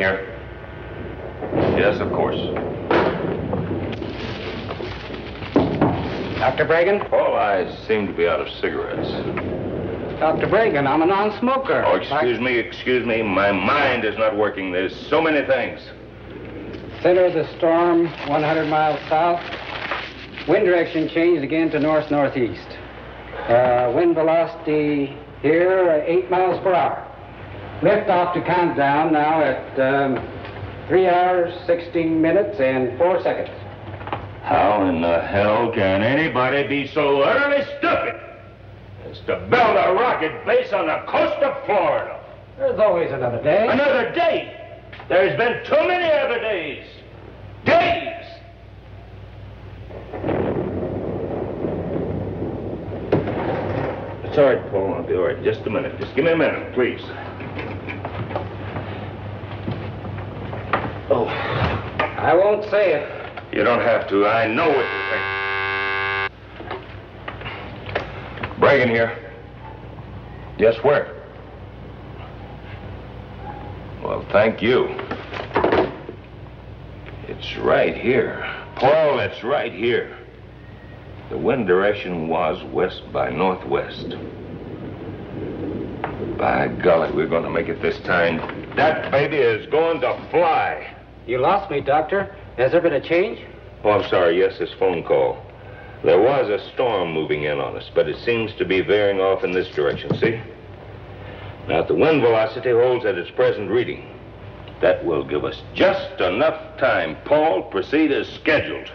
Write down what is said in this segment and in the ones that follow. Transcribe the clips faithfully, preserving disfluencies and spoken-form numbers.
here? Yes, of course. Doctor Bragan? All eyes seem to be out of cigarettes. Doctor Bragan, I'm a non-smoker. Oh, excuse I... me, excuse me. My mind is not working. There's so many things. Center of the storm, one hundred miles south. Wind direction changed again to north-northeast. Uh, wind velocity here, eight miles per hour. Lift off to countdown now at um, three hours, sixteen minutes, and four seconds. How in the hell can anybody be so utterly stupid as to build a rocket base on the coast of Florida? There's always another day. Another day? There's been too many other days. Days! It's all right, Paul. I'll be all right. Just a minute. Just give me a minute, please. Oh. I won't say it. You don't have to. I know what you think. Bragan here. Yes, where? Well, thank you. It's right here. Paul, it's right here. The wind direction was west by northwest. By golly, we're going to make it this time. That baby is going to fly. You lost me, Doctor. Has there been a change? Oh, I'm sorry. Yes, this phone call. There was a storm moving in on us, but it seems to be veering off in this direction, see? Now, if the wind velocity holds at its present reading, that will give us just enough time. Paul, proceed as scheduled.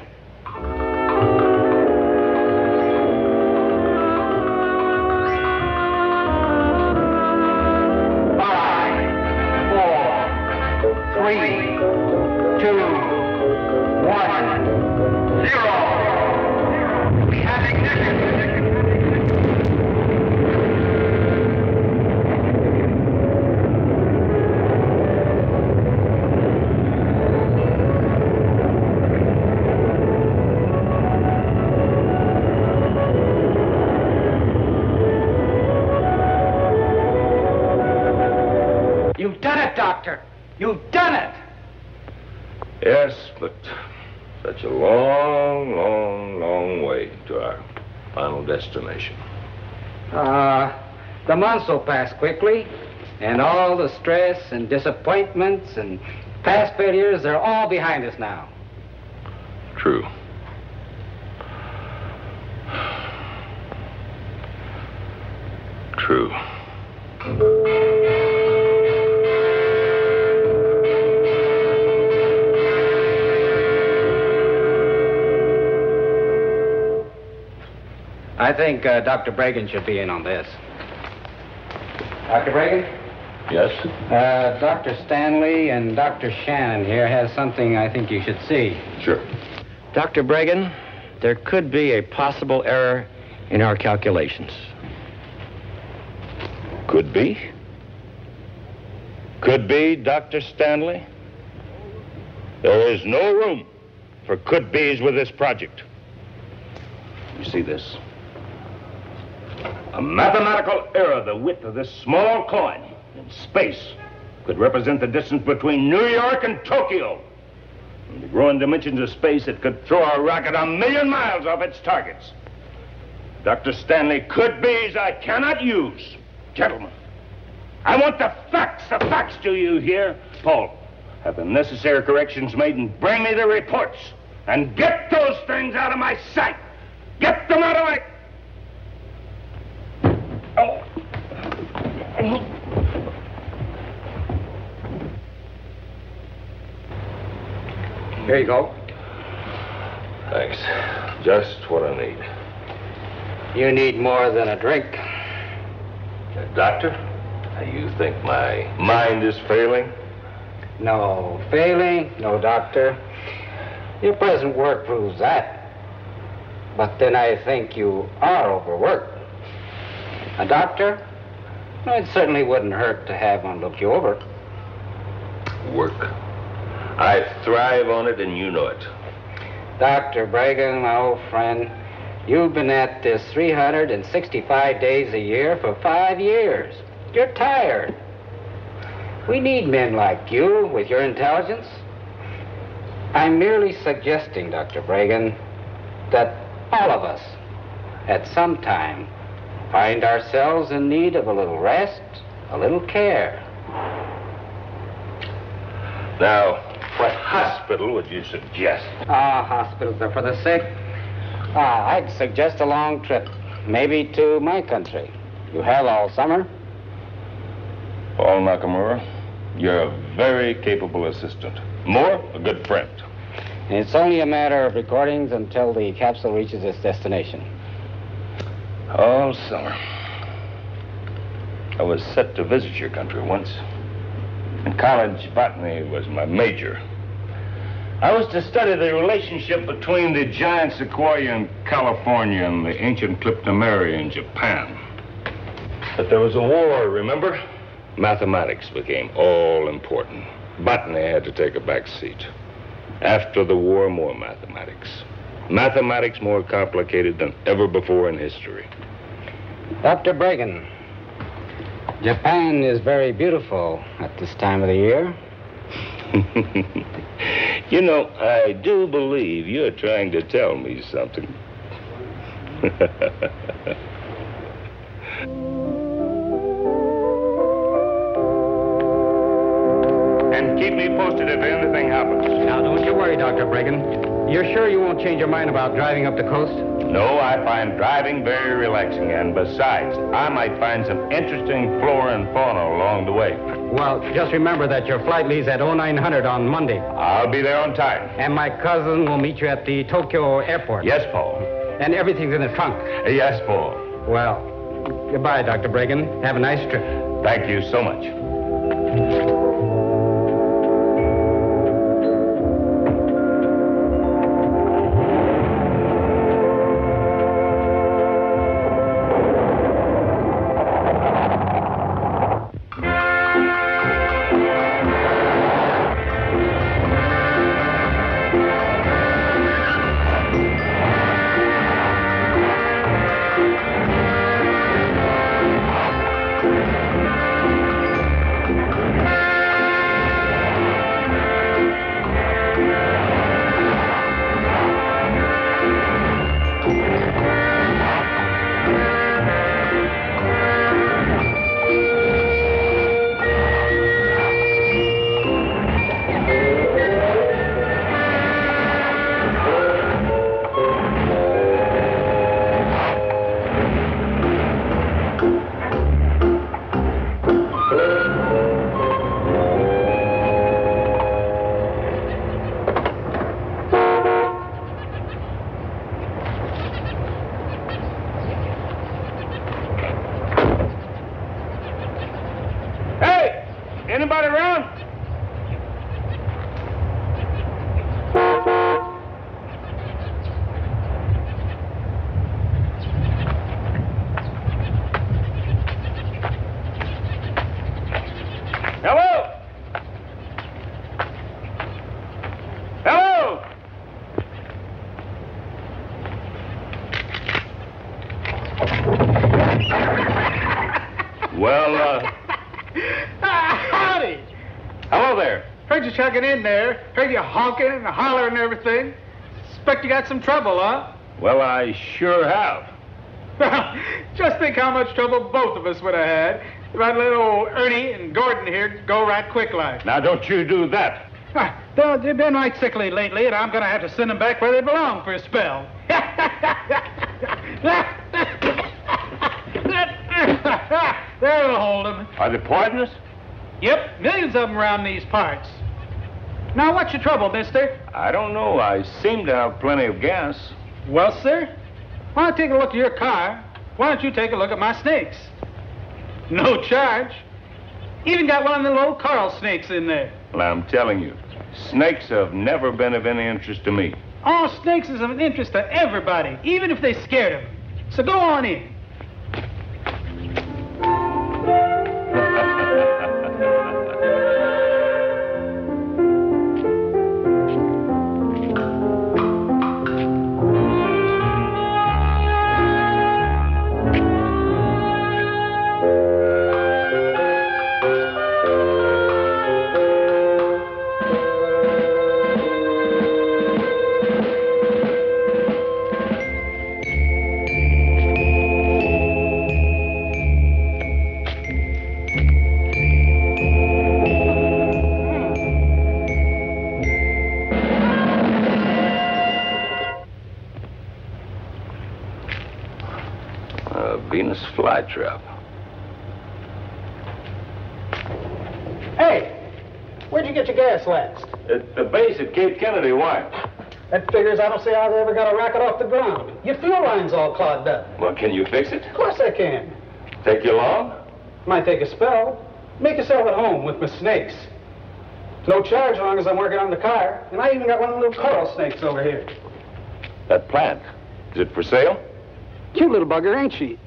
Destination. Uh, the months will pass quickly, and all the stress and disappointments and past failures, they're all behind us now. True. True. I think uh, Doctor Bragan should be in on this. Doctor Bragan? Yes? Uh, Doctor Stanley and Doctor Shannon here has something I think you should see. Sure. Doctor Bragan, there could be a possible error in our calculations. Could be? Could be, Doctor Stanley? There is no room for could-be's with this project. You see this? A mathematical error the width of this small coin in space could represent the distance between New York and Tokyo. In the growing dimensions of space, it could throw a rocket a million miles off its targets. Doctor Stanley, could be's I cannot use. Gentlemen, I want the facts, the facts to you here. Paul, have the necessary corrections made and bring me the reports. And get those things out of my sight. Get them out of my... Oh. Here you go. Thanks. Just what I need. You need more than a drink. Uh, doctor, you think my mind is failing? No failing, no doctor. Your present work proves that. But then I think you are overworked. A doctor? Well, it certainly wouldn't hurt to have one look you over. Work. I thrive on it, and you know it. Doctor Bragan, my old friend, you've been at this three hundred sixty-five days a year for five years. You're tired. We need men like you with your intelligence. I'm merely suggesting, Doctor Bragan, that all of us, at some time, find ourselves in need of a little rest, a little care. Now, what hospital would you suggest? Ah, hospitals are for the sick. Ah, I'd suggest a long trip, maybe to my country. You have all summer. Paul Nakamura, you're a very capable assistant. More, a good friend. And it's only a matter of recordings until the capsule reaches its destination. All summer. I was set to visit your country once. In college, botany was my major. I was to study the relationship between the giant sequoia in California and the ancient cryptomeria in Japan. But there was a war, remember? Mathematics became all important. Botany had to take a back seat. After the war, more mathematics. Mathematics more complicated than ever before in history. Doctor Bragan, Japan is very beautiful at this time of the year. You know, I do believe you're trying to tell me something. And keep me posted if anything happens. Now, don't you worry, Doctor Bragan. You're sure you won't change your mind about driving up the coast? No, I find driving very relaxing, and besides, I might find some interesting flora and fauna along the way. Well, just remember that your flight leaves at oh nine hundred on Monday. I'll be there on time. And my cousin will meet you at the Tokyo airport. Yes, Paul. And everything's in the trunk. Yes, Paul. Well, goodbye, Doctor Bragan. Have a nice trip. Thank you so much. Chugging in there, heard you honking and hollering and everything. Suspect you got some trouble, huh? Well, I sure have. Just think how much trouble both of us would have had if I'd let old Ernie and Gordon here go right quick like. Now, don't you do that. Well, they've been right sickly lately, and I'm going to have to send them back where they belong for a spell. They'll hold them. Are they poisonous? Yep, millions of them around these parts. Now, what's your trouble, mister? I don't know. I seem to have plenty of gas. Well, sir, why don't I take a look at your car? Why don't you take a look at my snakes? No charge. Even got one of the little coral snakes in there. Well, I'm telling you, snakes have never been of any interest to me. Oh, snakes is of interest to everybody, even if they scared them. So go on in. Venus flytrap. Hey! Where'd you get your gas last? At the base at Cape Kennedy. Why? That figures. I don't see how they ever got a rocket off the ground. Your fuel line's all clogged up. Well, can you fix it? Of course I can. Take you long? Might take a spell. Make yourself at home with my snakes. No charge as long as I'm working on the car. And I even got one of the little coral snakes over here. That plant, is it for sale? Cute little bugger, ain't she?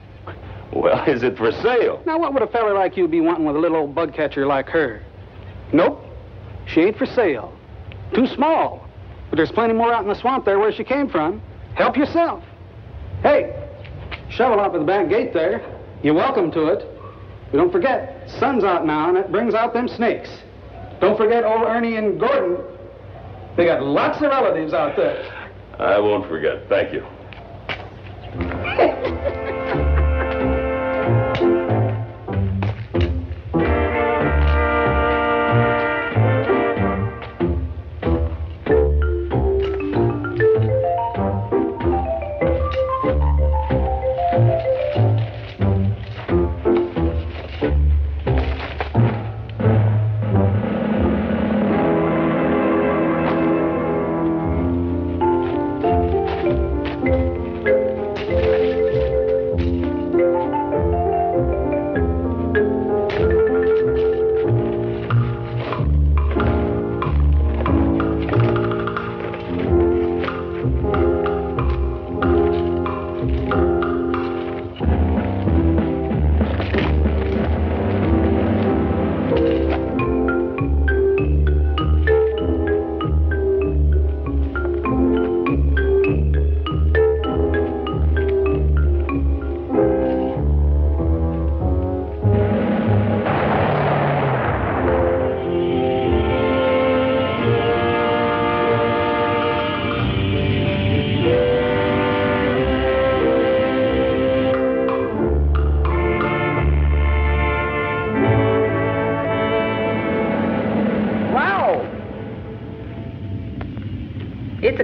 Well, is it for sale? Now, what would a fella like you be wanting with a little old bug catcher like her? Nope, she ain't for sale. Too small. But there's plenty more out in the swamp there where she came from. Help yourself. Hey, shovel out of the back gate there. You're welcome to it. But don't forget, sun's out now, and it brings out them snakes. Don't forget old Ernie and Gordon. They got lots of relatives out there. I won't forget. Thank you.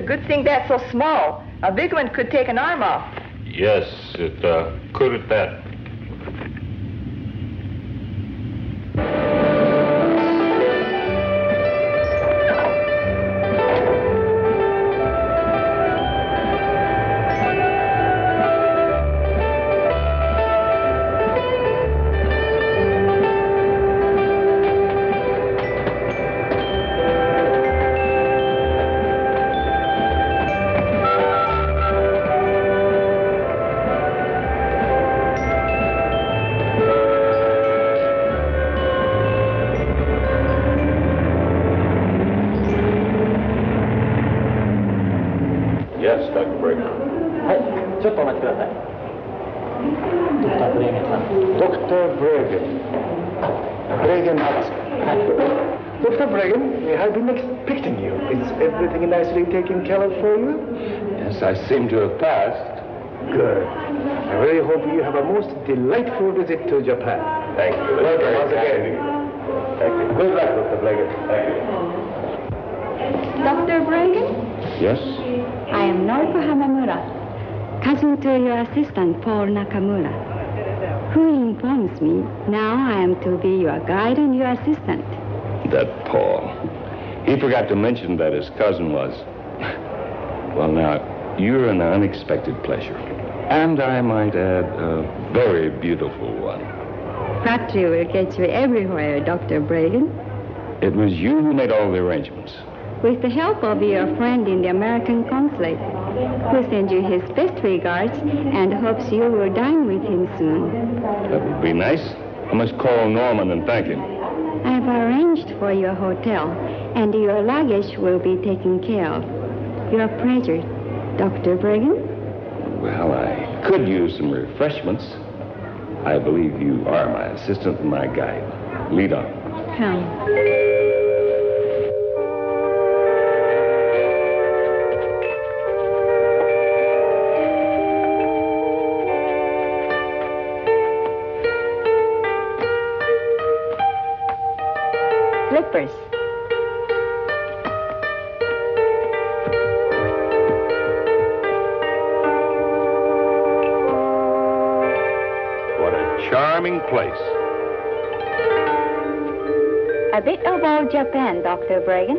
Good thing that's so small. A big one could take an arm off. Yes, it uh, could at that. I seem to have passed. Good. I really hope you have a most delightful visit to Japan. Thank you. Welcome once again. Thank you. Good luck, Doctor Bragan. Thank you. Doctor Bragan? Yes? I am Noriko Hanamura, cousin to your assistant, Paul Nakamura, who informs me now I am to be your guide and your assistant. That Paul. He forgot to mention that his cousin was. Well, now, you're an unexpected pleasure. And I might add, a very beautiful one. Patry will get you everywhere, Doctor Bragan. It was you who made all the arrangements. With the help of your friend in the American consulate, who sends you his best regards and hopes you will dine with him soon. That would be nice. I must call Norman and thank him. I've arranged for your hotel, and your luggage will be taken care of. Your pleasure, Doctor Bragan? Well, I could use some refreshments. I believe you are my assistant and my guide. Lead on. Come. Slippers. charming place. A bit about Japan, Doctor Bragan.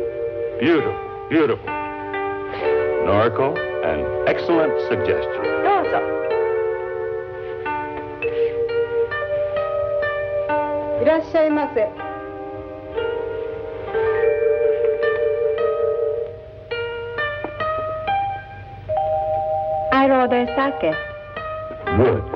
Beautiful, beautiful. Noriko, an excellent suggestion. Dozo. Irashaimase. I'll order sake. Good.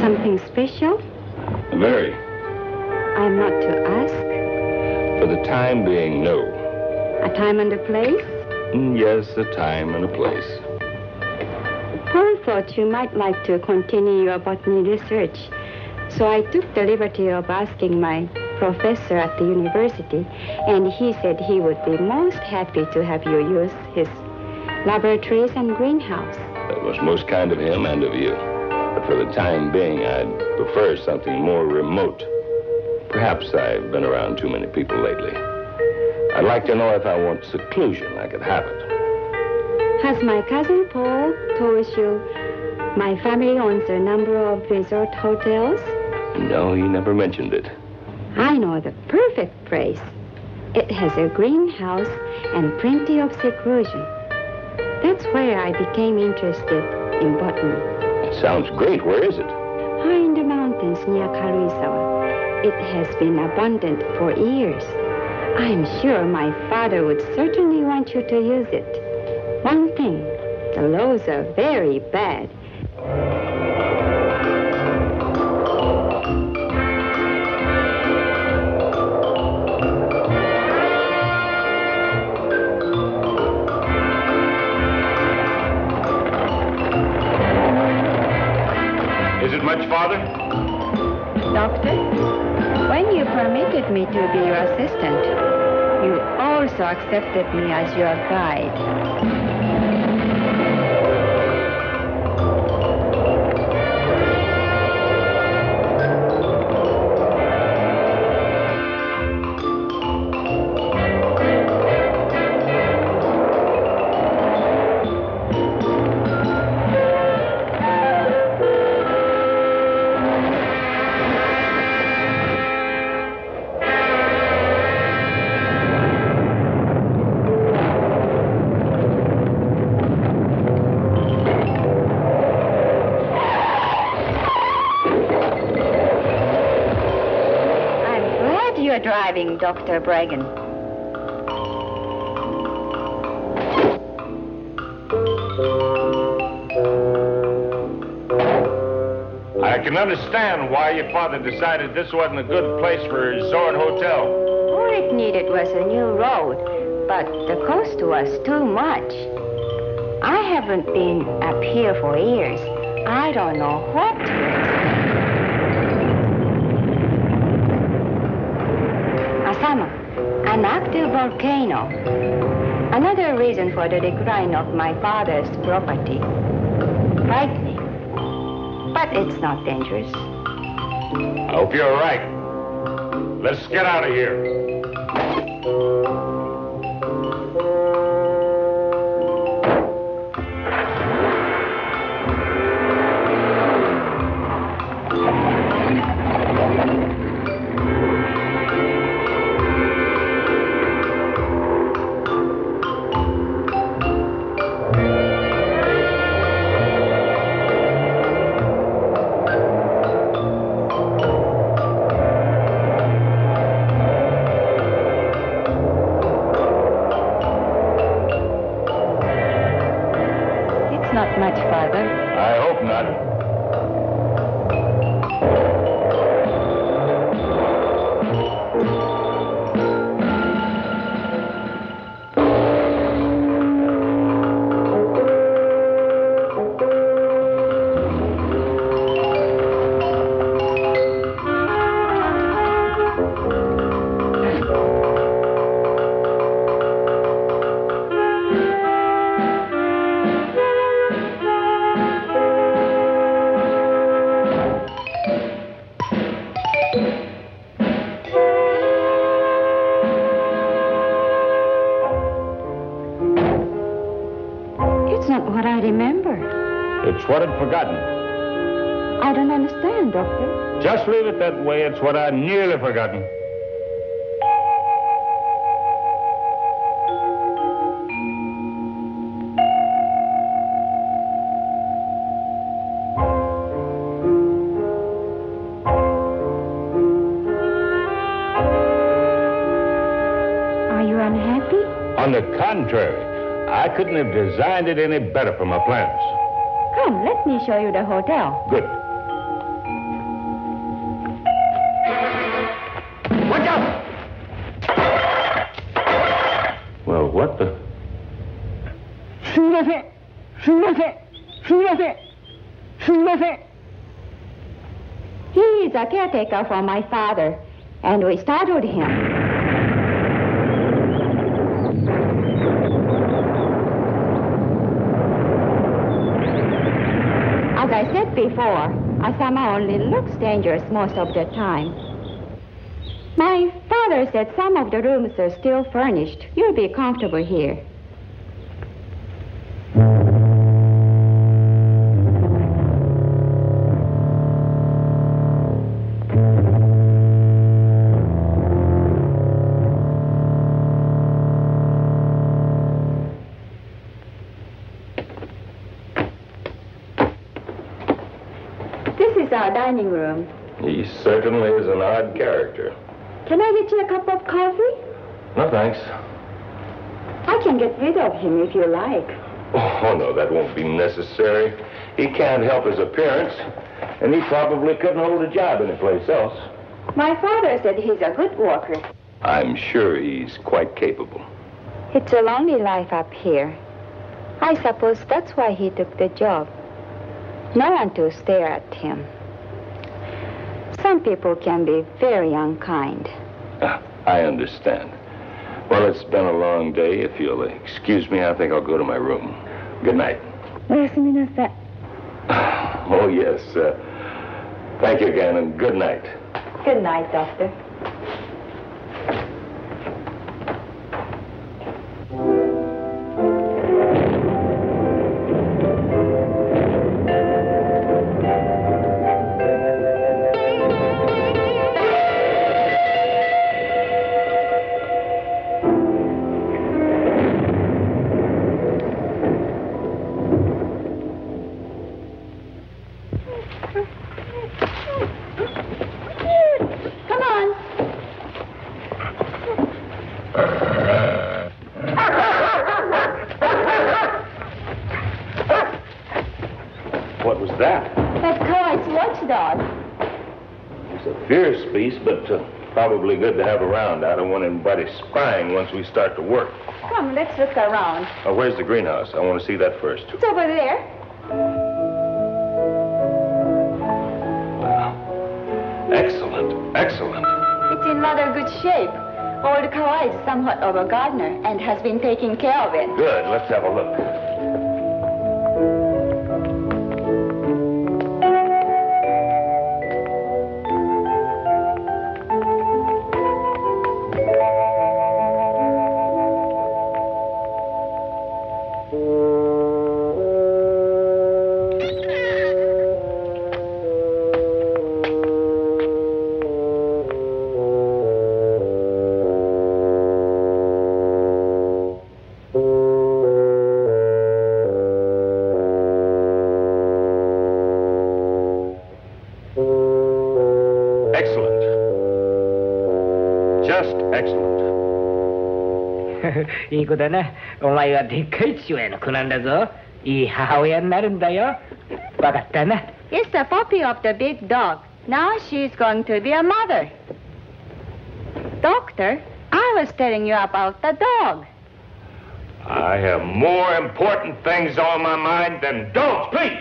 Something special? Very. I'm not to ask? For the time being, no. A time and a place? Mm, yes, a time and a place. Paul thought you might like to continue your botany research, so I took the liberty of asking my professor at the university, and he said he would be most happy to have you use his laboratories and greenhouse. That was most kind of him and of you, but for the time being, I'd prefer something more remote. Perhaps I've been around too many people lately. I'd like to know if I want seclusion, I could have it. Has my cousin Paul told you my family owns a number of resort hotels? No, he never mentioned it. I know the perfect place. It has a greenhouse and plenty of seclusion. That's where I became interested in botany. That sounds great. Where is it? High in the mountains near Karuizawa. It has been abundant for years. I'm sure my father would certainly want you to use it. One thing, the lows are very bad. Is it much, Father? Doctor, when you permitted me to be your assistant, you also accepted me as your guide. Doctor Bragan. I can understand why your father decided this wasn't a good place for a resort hotel. All it needed was a new road, but the cost was too much. I haven't been up here for years. I don't know what to expect. Asama, an active volcano. Another reason for the decline of my father's property. Frightening. But it's not dangerous. I hope you're right. Let's get out of here. It's what I'd forgotten. I don't understand, Doctor. Just leave it that way. It's what I nearly forgotten. Contrary, I couldn't have designed it any better for my plans. Come, let me show you the hotel. Good. Watch out! Well, what the? He's a caretaker for my father, and we startled him. Before, Asama only looks dangerous most of the time. My father said some of the rooms are still furnished. You'll be comfortable here. Dining room. He certainly is an odd character. Can I get you a cup of coffee? No, thanks. I can get rid of him if you like. Oh, no, that won't be necessary. He can't help his appearance, and he probably couldn't hold a job anyplace else. My father said he's a good worker. I'm sure he's quite capable. It's a lonely life up here. I suppose that's why he took the job. No one to stare at him. Some people can be very unkind. Ah, I understand. Well, it's been a long day. If you'll excuse me, I think I'll go to my room. Good night. Oh, yes. Uh, thank you again, and good night. Good night, Doctor. But uh, probably good to have around. I don't want anybody spying once we start to work. Come, let's look around. Oh, where's the greenhouse? I want to see that first. It's over there. Wow. Excellent, excellent. It's in rather good shape. Old Kawai is somewhat of a gardener and has been taking care of it. Good, let's have a look. It's the puppy of the big dog. Now she's going to be a mother. Doctor, I was telling you about the dog. I have more important things on my mind than dogs, please.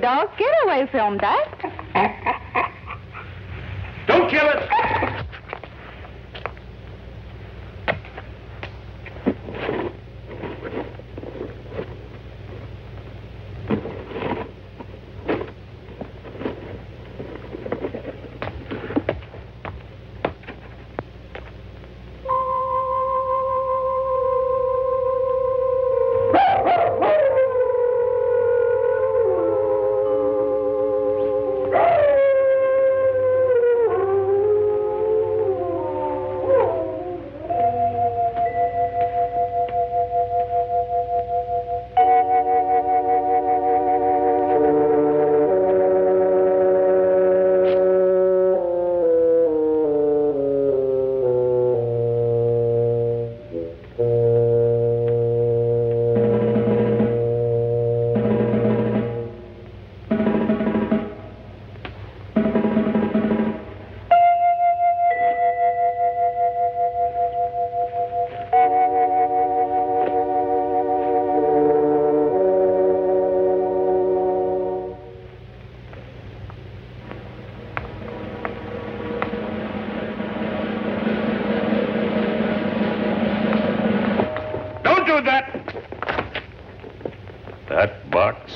dog getaway film, Doc. Don't kill it!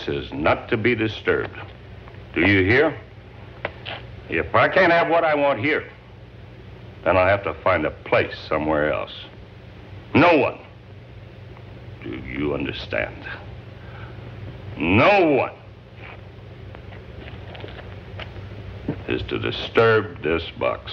Is not to be disturbed. Do you hear? If I can't have what I want here, then I'll have to find a place somewhere else. No one. Do you understand? No one is to disturb this box.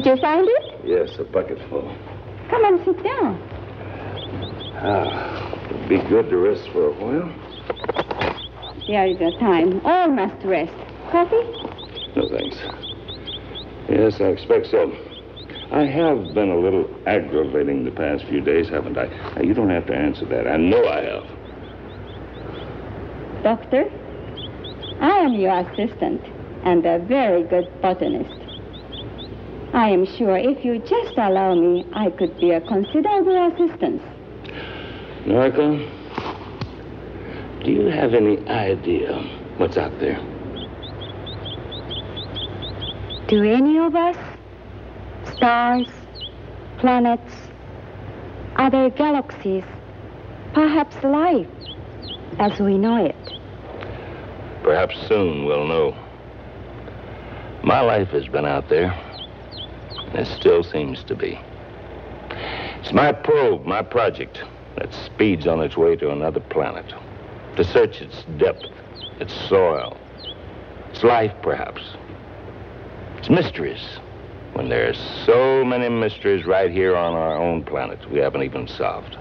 Did you find it? Yes, a bucket full. Come and sit down. Ah, it'd be good to rest for a while. There is a time. All must rest. Coffee? No, thanks. Yes, I expect so. I have been a little aggravating the past few days, haven't I? Now, you don't have to answer that. I know I have. Doctor, I am your assistant and a very good botanist. I am sure if you just allow me, I could be a considerable assistance. Noriko, do you have any idea what's out there? Do any of us? Stars, planets, other galaxies, perhaps life as we know it. Perhaps soon we'll know. My life has been out there. It still seems to be. It's my probe, my project, that speeds on its way to another planet, to search its depth, its soil, its life, perhaps. Its mysteries, when there are so many mysteries right here on our own planet we haven't even solved.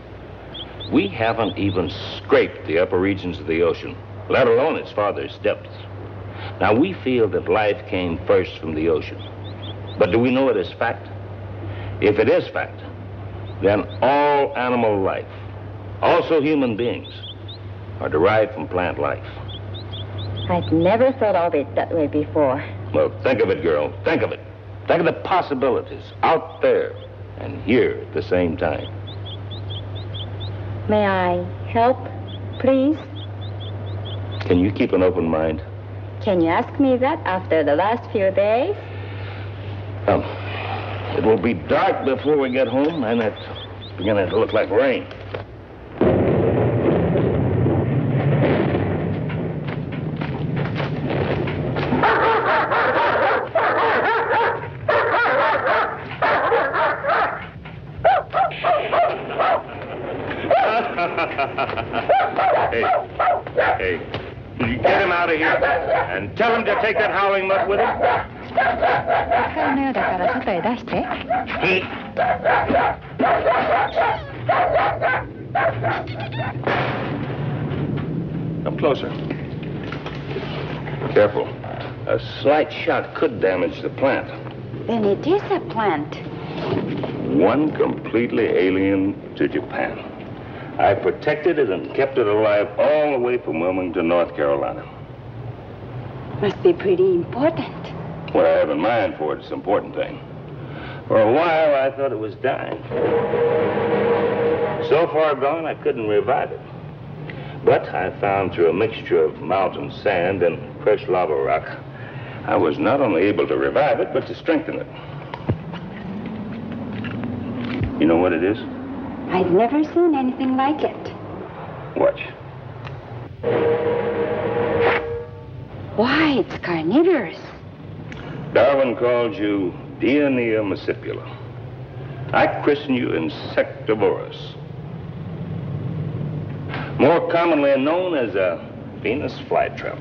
We haven't even scraped the upper regions of the ocean, let alone its farthest depths. Now, we feel that life came first from the ocean. But do we know it is fact? If it is fact, then all animal life, also human beings, are derived from plant life. I've never thought of it that way before. Well, think of it, girl. Think of it. Think of the possibilities out there and here at the same time. May I help, please? Can you keep an open mind? Can you ask me that after the last few days? Um, it will be dark before we get home, and it's beginning to look like rain. Tell him to take that howling mutt with him. Come closer. Careful. A slight shot could damage the plant. Then it is a plant. One completely alien to Japan. I protected it and kept it alive all the way from Wilmington, North Carolina. Must be pretty important. What I have in mind for it is an important thing. For a while, I thought it was dying. So far gone, I couldn't revive it. But I found through a mixture of mountain sand and fresh lava rock, I was not only able to revive it, but to strengthen it. You know what it is? I've never seen anything like it. Watch. Why, it's carnivorous. Darwin called you Dionaea muscipula. I christen you insectivorous. More commonly known as a Venus flytrap.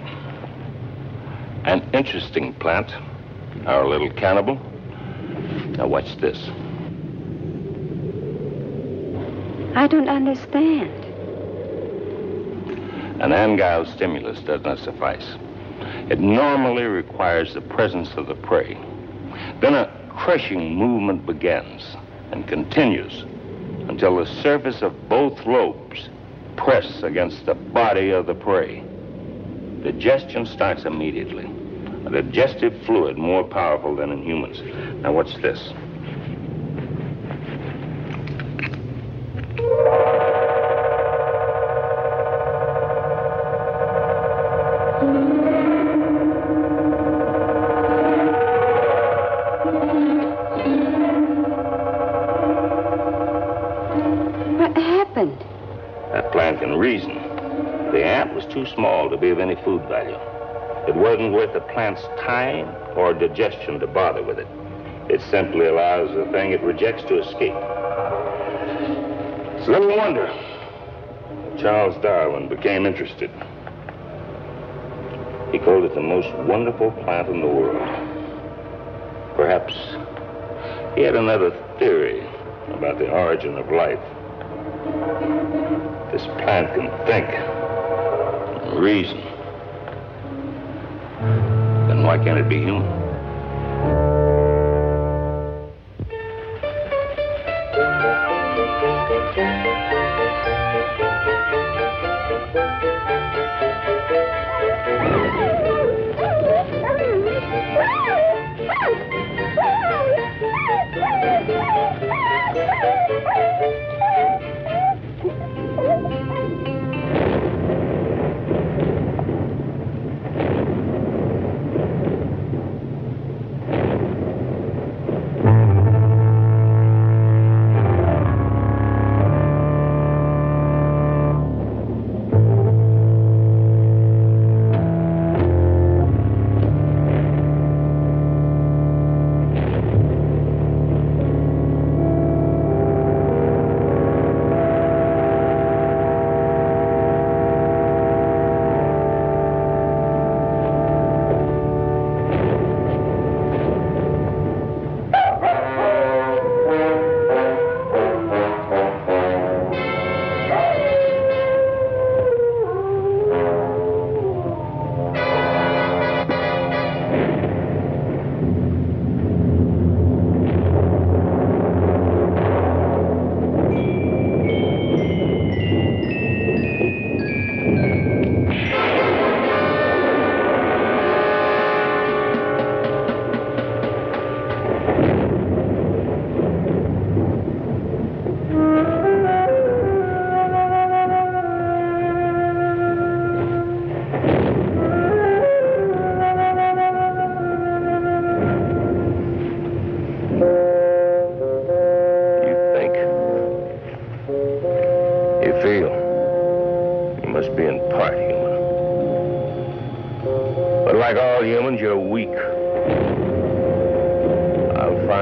An interesting plant, our little cannibal. Now watch this. I don't understand. An angile stimulus does not suffice. It normally requires the presence of the prey. Then a crushing movement begins and continues until the surface of both lobes press against the body of the prey. Digestion starts immediately. A digestive fluid more powerful than in humans. Now what's this? Small to be of any food value. It wasn't worth the plant's time or digestion to bother with it. It simply allows the thing it rejects to escape. It's little wonder Charles Darwin became interested. He called it the most wonderful plant in the world. Perhaps he had another theory about the origin of life. This plant can think. Reason. Then why can't it be human?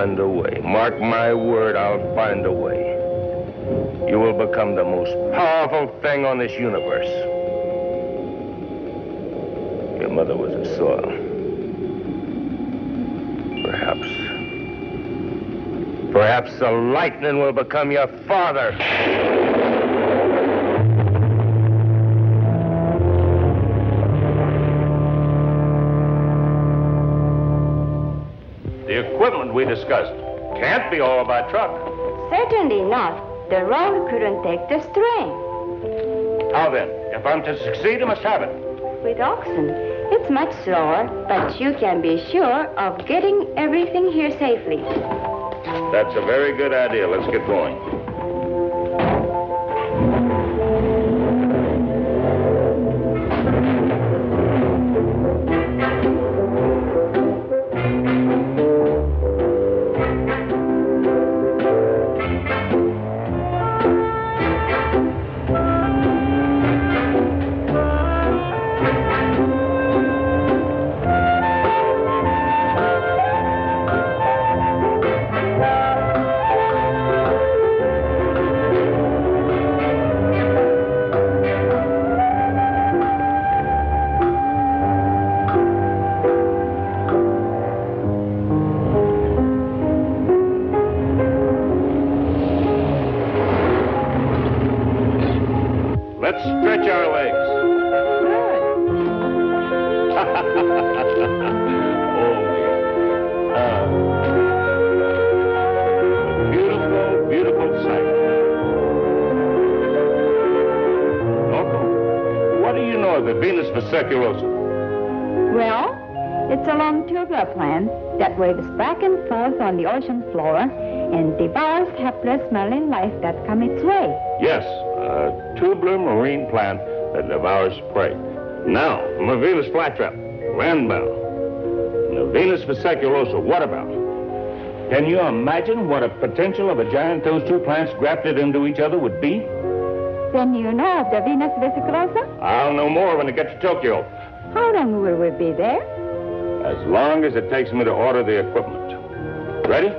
find a way. Mark my word, I'll find a way. You will become the most powerful thing on this universe. Your mother was a soil. Perhaps. Perhaps the lightning will become your father. The equipment we discussed can't be all by truck. Certainly not. The road couldn't take the strain. How then? If I'm to succeed, I must have it. With oxen, it's much slower, but you can be sure of getting everything here safely. That's a very good idea. Let's get going. Well, it's a long tubular plant that waves back and forth on the ocean floor and devours helpless marine life that comes its way. Yes, a tubular marine plant that devours prey. Now, from a Venus flytrap, land bound. And a Venus vesiculosa, what about? Can you imagine what a potential of a giant those two plants grafted into each other would be? Then you know of the Venus vesiculosa? I'll know more when I get to Tokyo. How long will we be there? As long as it takes me to order the equipment. Ready?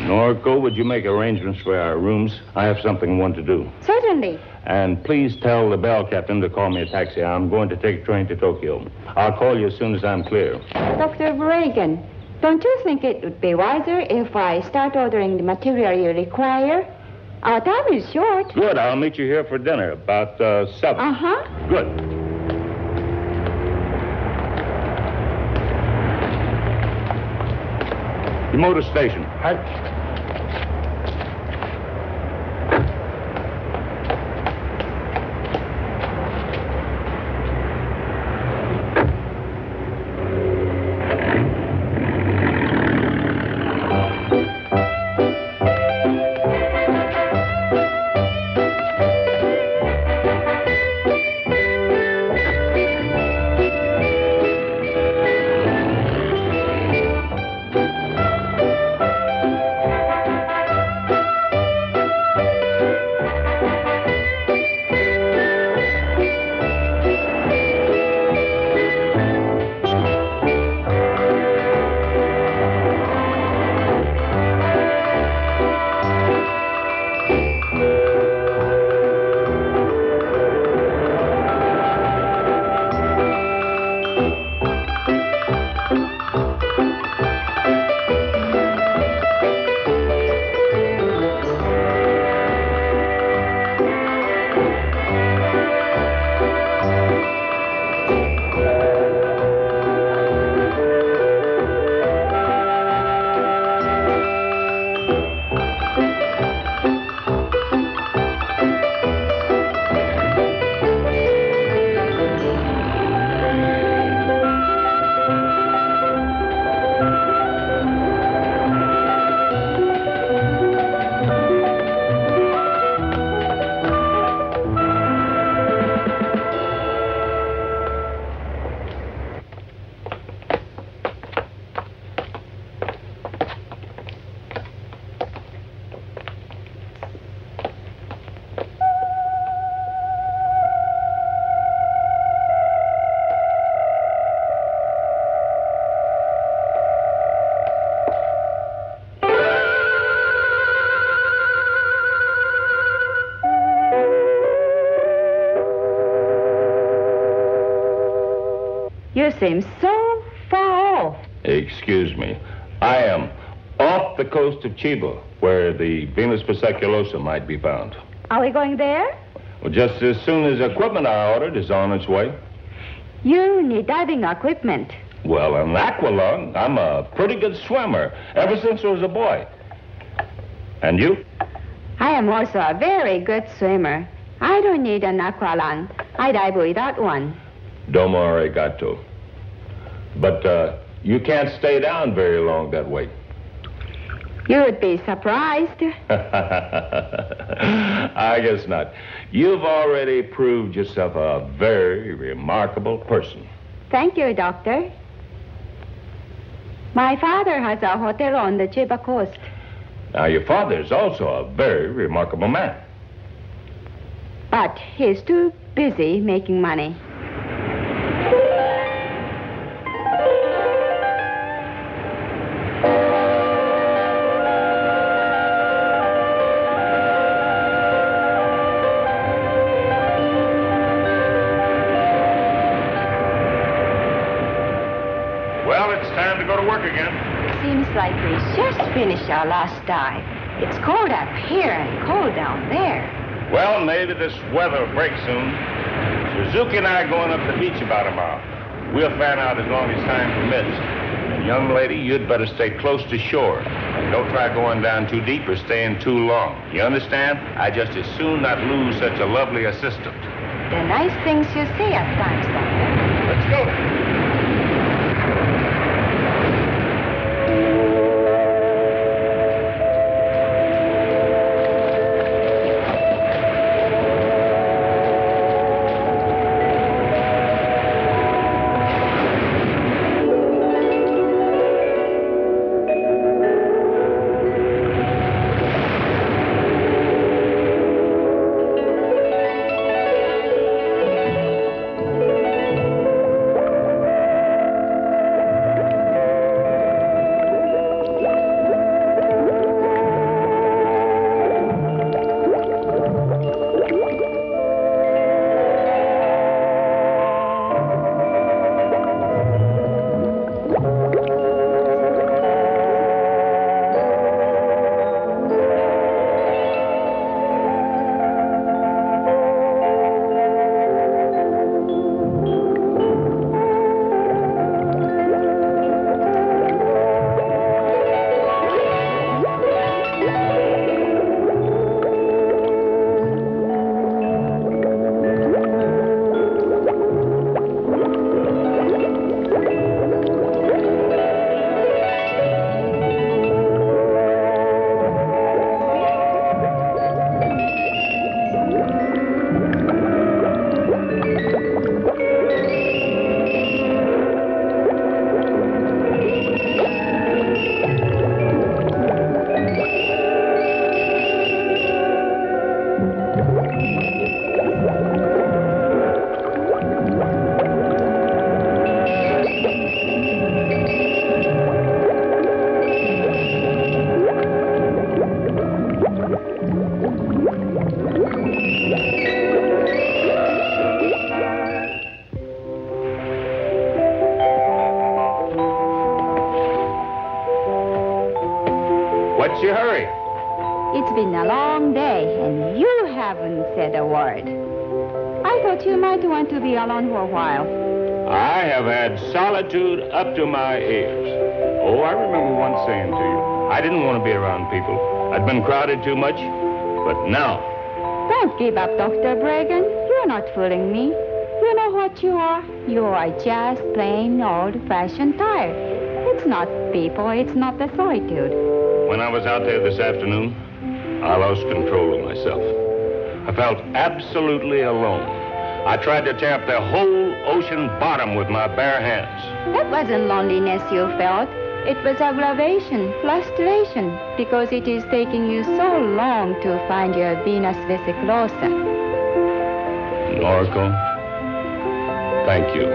Noriko, would you make arrangements for our rooms? I have something I want to do. Certainly. And please tell the bell captain to call me a taxi. I'm going to take a train to Tokyo. I'll call you as soon as I'm clear. Doctor Bragan, don't you think it would be wiser if I start ordering the material you require? Our time is short. Good. I'll meet you here for dinner about uh, seven. Uh-huh. Good. The motor station. I... You seem so far off. Excuse me. I am off the coast of Chiba, where the Venus vesiculosa might be found. Are we going there? Well, just as soon as equipment I ordered is on its way. You need diving equipment. Well, an aqualung. I'm a pretty good swimmer, ever since I was a boy. And you? I am also a very good swimmer. I don't need an aqualung. I dive without one. Domo arigato. But uh, you can't stay down very long that way. You would be surprised. I guess not. You've already proved yourself a very remarkable person. Thank you, Doctor. My father has a hotel on the Chiba coast. Now, your father is also a very remarkable man. But he's too busy making money. Finish our last dive. It's cold up here and cold down there. Well, maybe this weather will break soon. Suzuki and I are going up the beach about a mile. We'll fan out as long as time permits. And young lady, you'd better stay close to shore. Don't try going down too deep or staying too long. You understand? I just as soon not lose such a lovely assistant. The nice things you say at times, Doctor. Let's go then. Up to my ears. Oh, I remember once saying to you, I didn't want to be around people. I'd been crowded too much, but now... Don't give up, Doctor Bragan. You're not fooling me. You know what you are? You are just plain old-fashioned tired. It's not people, it's not the solitude. When I was out there this afternoon, I lost control of myself. I felt absolutely alone. I tried to tear up the whole ocean bottom with my bare hands. That wasn't loneliness you felt. It was aggravation, frustration, because it is taking you so long to find your Venus vesiculosa. Noriko, thank you.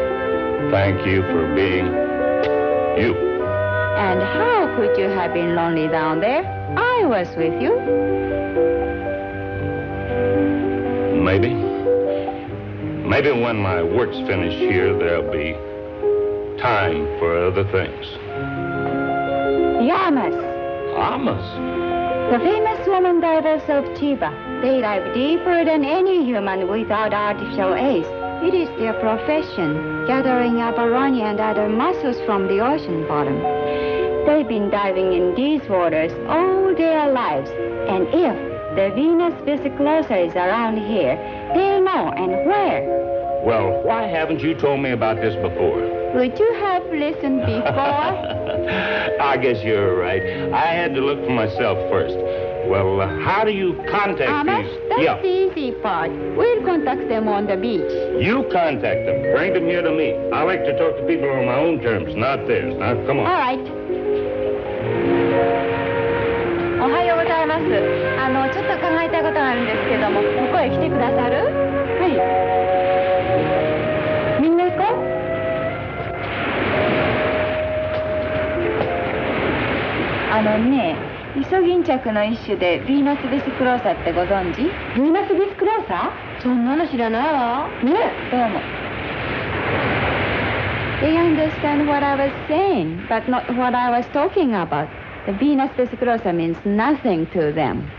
Thank you for being you. And how could you have been lonely down there? I was with you. Maybe. Maybe when my work's finished here, there'll be time for other things. The Amas. Amas? The famous woman divers of Chiba. They dive deeper than any human without artificial aids. It is their profession, gathering up aroni and other mussels from the ocean bottom. They've been diving in these waters all their lives, and if the Venus vesiculosa is around here, they'll know and where. Well, why haven't you told me about this before? Would you have listened before? I guess you're right. I had to look for myself first. Well, uh, how do you contact Amas, these? That's yeah. the easy part. We'll contact them on the beach. You contact them. Bring them here to me. I like to talk to people on my own terms, not theirs. Now, come on. All right. おはようございます。あの、ちょっと考えたいことがあるんですけども、ここへ来てくださる？はい。みんな行こう。 あのね、イソギンチャクの一種でヴィーナスベスクローサってご存知？ヴィーナスベスクローサ？そんなの知らないわ。ね、どうも。They understand what I was saying, but not what I was talking about. The Venus vesiculosa means nothing to them.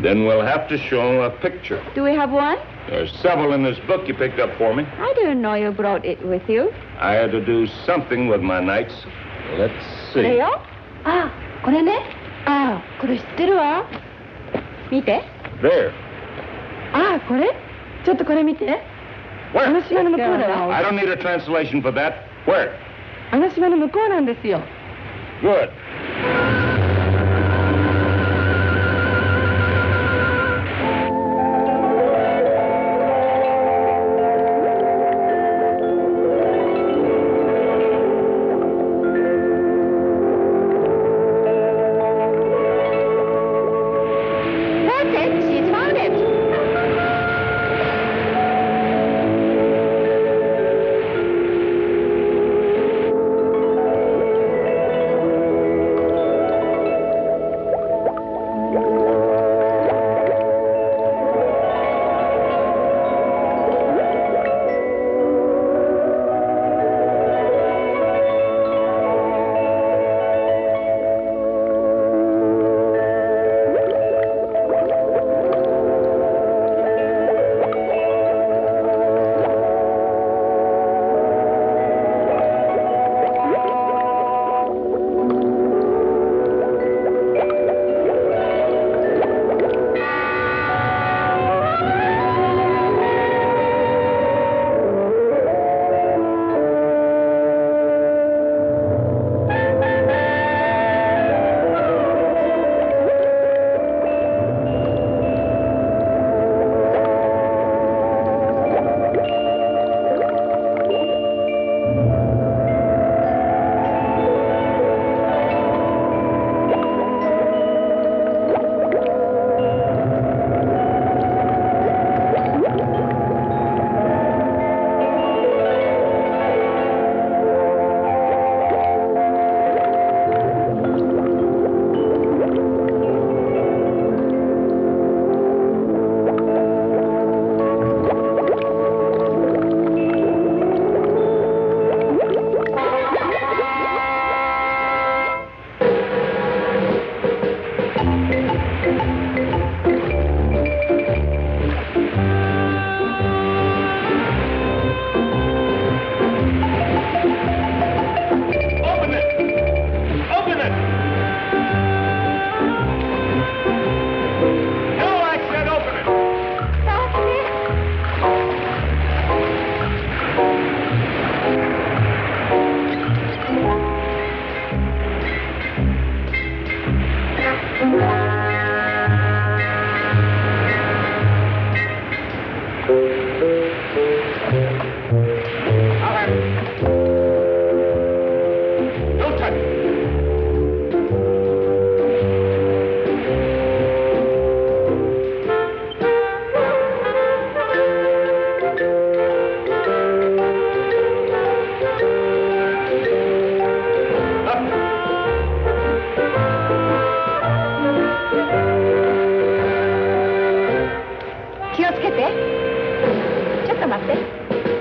Then we'll have to show a picture. Do we have one? There's several in this book you picked up for me. I didn't know you brought it with you. I had to do something with my nights. Let's see. Leo? Ah, これね。あ、これ知ってるわ。見て。There. あ、これ？ちょっとこれ見て。Where? あの島の向こうだわ。I don't need a translation for that. Where? あの島の向こうなんですよ。 Good. Just a minute.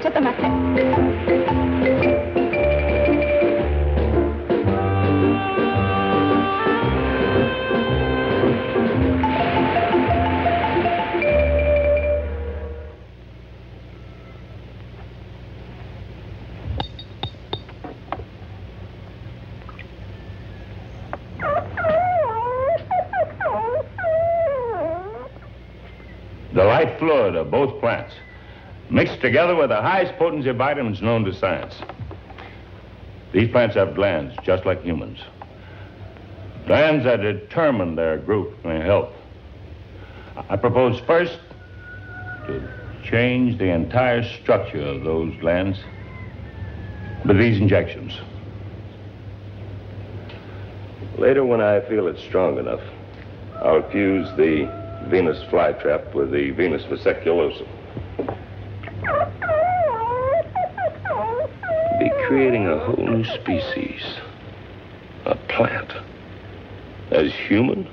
Just a minute. light fluid of both plants, mixed together with the highest potency of vitamins known to science. These plants have glands, just like humans. Glands that determine their growth and health. I propose first to change the entire structure of those glands with these injections. Later, when I feel it's strong enough, I'll fuse the Venus flytrap with the Venus vesiculosa. Be creating a whole new species, a plant, as human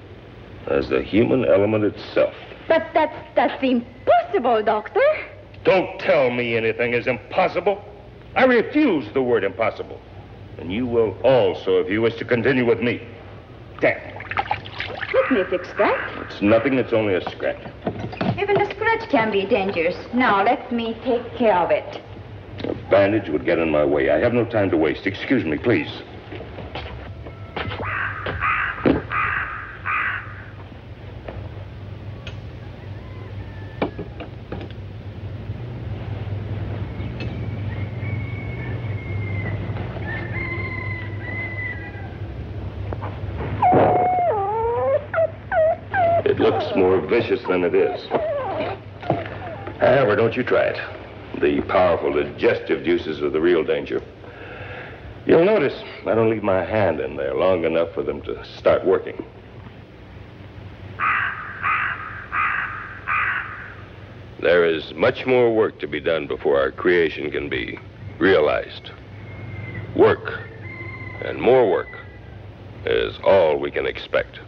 as the human element itself. But that's, that's impossible, Doctor. Don't tell me anything is impossible. I refuse the word impossible. And you will also if you wish to continue with me. Damn. Let me fix that. It's nothing, it's only a scratch. Even a scratch can be dangerous. Now, let me take care of it. A bandage would get in my way. I have no time to waste. Excuse me, please. Vicious than it is. However, don't you try it. The powerful digestive juices are the real danger. You'll notice I don't leave my hand in there long enough for them to start working. There is much more work to be done before our creation can be realized. Work, and more work, is all we can expect.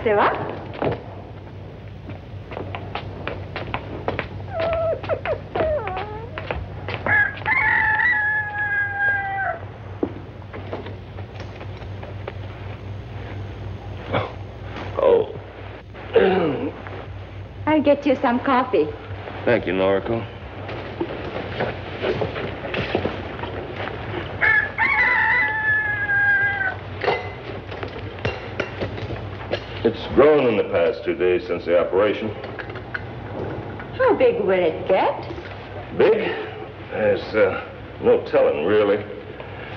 してはOh. I'll get you some coffee. Thank you, Noriko. It's grown in the past two days since the operation. How big will it get? Big? There's uh, no telling, really.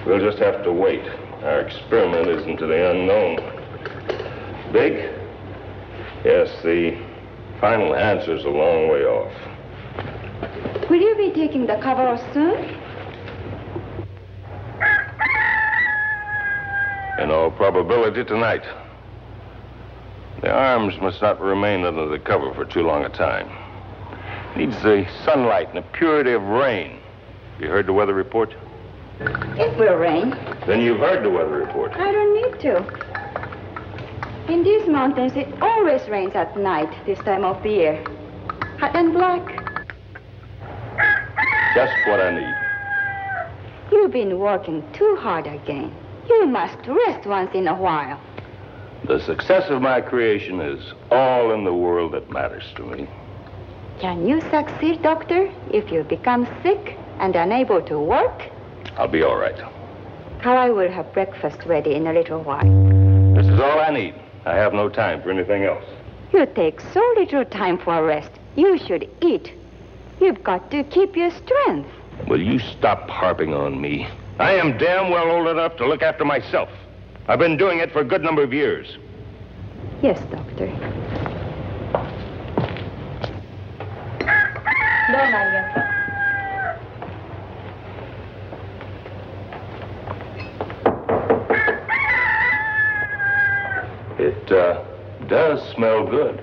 We'll just have to wait. Our experiment is into the unknown. Big? Yes, the final answer's a long way off. Will you be taking the cover off soon? In all probability, tonight. The arms must not remain under the cover for too long a time. Needs the sunlight and the purity of rain. You heard the weather report? It will rain. Then you've heard the weather report. I don't need to. In these mountains, it always rains at night this time of the year. Hot and black. Just what I need. You've been working too hard again. You must rest once in a while. The success of my creation is all in the world that matters to me. Can you succeed, Doctor, if you become sick and unable to work? I'll be all right. Kawai will have breakfast ready in a little while. This is all I need. I have no time for anything else. You take so little time for a rest. You should eat. You've got to keep your strength. Will you stop harping on me? I am damn well old enough to look after myself. I've been doing it for a good number of years. Yes, Doctor. No, not yet. It uh, does smell good.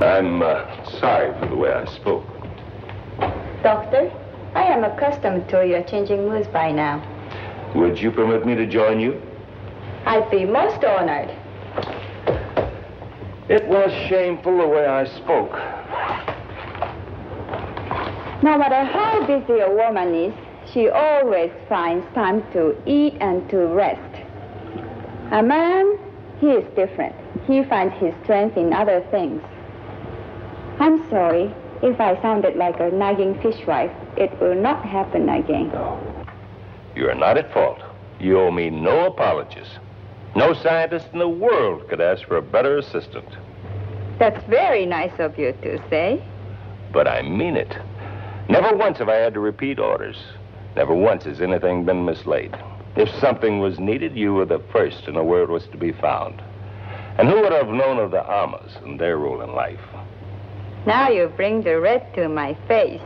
I'm uh, sorry for the way I spoke. Doctor, I am accustomed to your changing moods by now. Would you permit me to join you? I'd be most honored. It was shameful the way I spoke. No matter how busy a woman is, she always finds time to eat and to rest. A man, he is different. He finds his strength in other things. I'm sorry. If I sounded like a nagging fishwife, it will not happen again. No. You are not at fault. You owe me no apologies. No scientist in the world could ask for a better assistant. That's very nice of you to say. But I mean it. Never once have I had to repeat orders. Never once has anything been mislaid. If something was needed, you were the first to know where it was to be found. And who would have known of the Amas and their role in life? Now you bring the red to my face.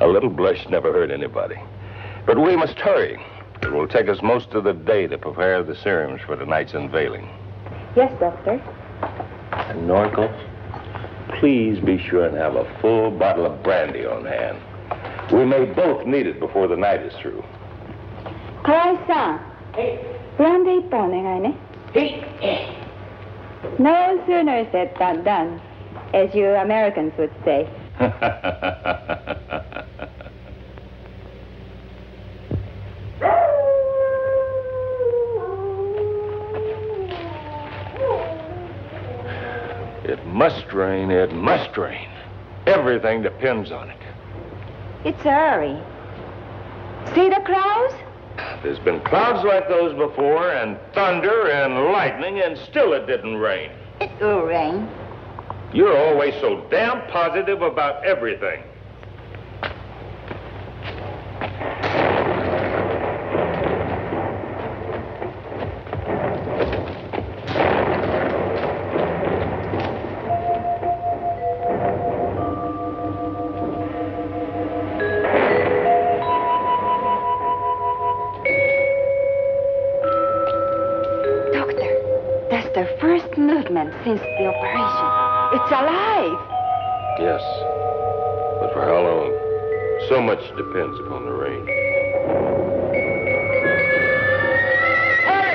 A little blush never hurt anybody. But we must hurry. It will take us most of the day to prepare the serums for tonight's unveiling. Yes, Doctor. And Noriko, please be sure and have a full bottle of brandy on hand. We may both need it before the night is through. Kawai-san. Hey. Brandy one onegai ne. Hey. No sooner said than done, as you Americans would say. It must rain, it must rain. Everything depends on it. It's early. See the clouds? There's been clouds like those before, and thunder and lightning, and still it didn't rain. It will rain. You're always so damn positive about everything. Since the operation. It's alive. Yes, but for how long? So much depends upon the rain. Hey!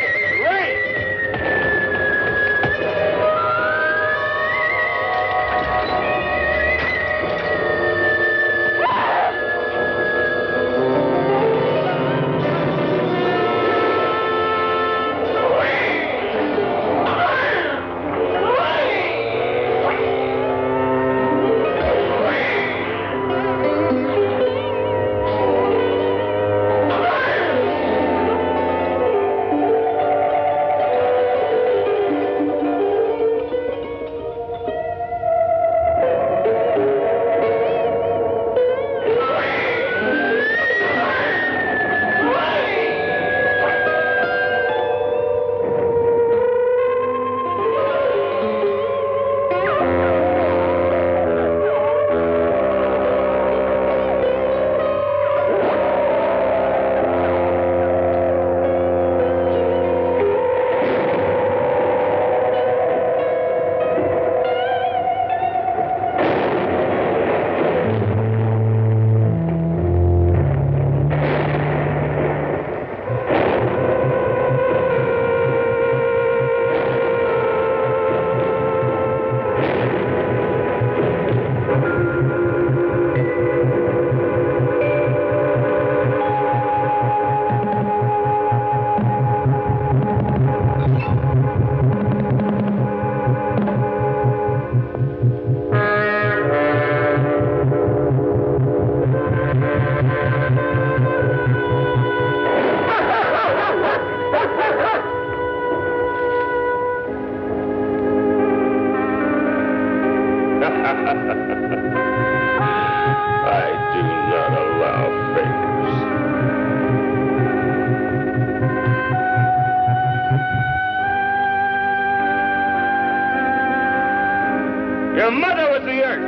Your mother was the earth.